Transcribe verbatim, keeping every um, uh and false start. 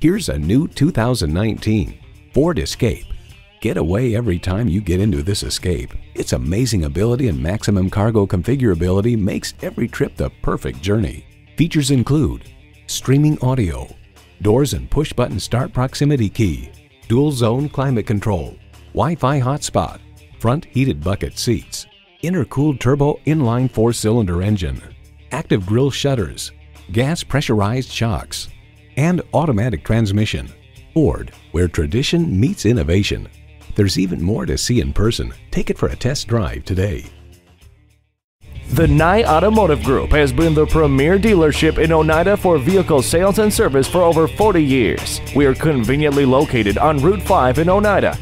Here's a new two thousand nineteen Ford Escape. Get away every time you get into this Escape. Its amazing ability and maximum cargo configurability makes every trip the perfect journey. Features include streaming audio, doors and push-button start proximity key, dual-zone climate control, Wi-Fi hotspot, front heated bucket seats, intercooled turbo inline four-cylinder engine, active grille shutters, gas pressurized shocks, and automatic transmission. Ford, where tradition meets innovation. There's even more to see in person. Take it for a test drive today. The Nye Automotive Group has been the premier dealership in Oneida for vehicle sales and service for over forty years. We are conveniently located on Route five in Oneida.